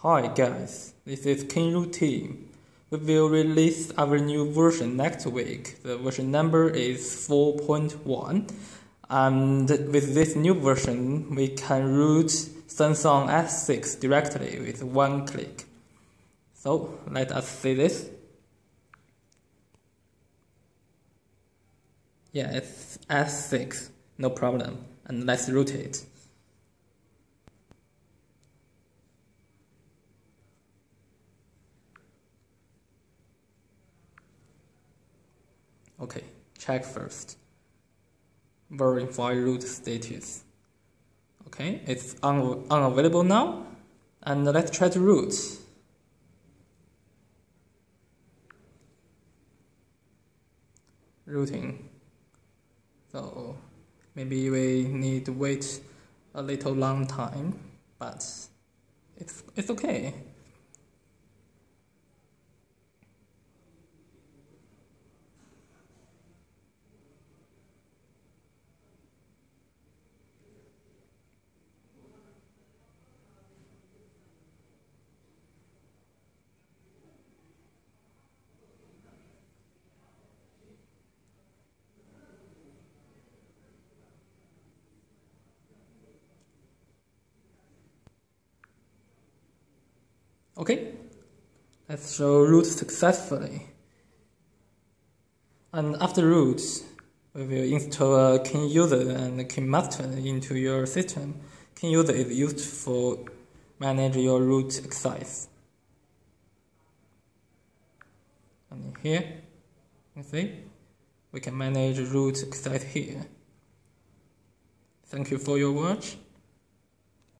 Hi guys, this is KingRoot team. We will release our new version next week. The version number is 4.1, and with this new version, we can root Samsung S6 directly with one click. So let us see this. Yeah, it's S6, no problem. And let's root it. Okay, check first. Verify root status. Okay, it's unavailable now. And let's try to root. Routing. So maybe we need to wait a little long time, but it's okay. Okay, let's show root successfully. And after root, we will install KingUser and KingMaster into your system. KingUser is used for manage your root exercise. And here, you see, we can manage root exercise here. Thank you for your watch.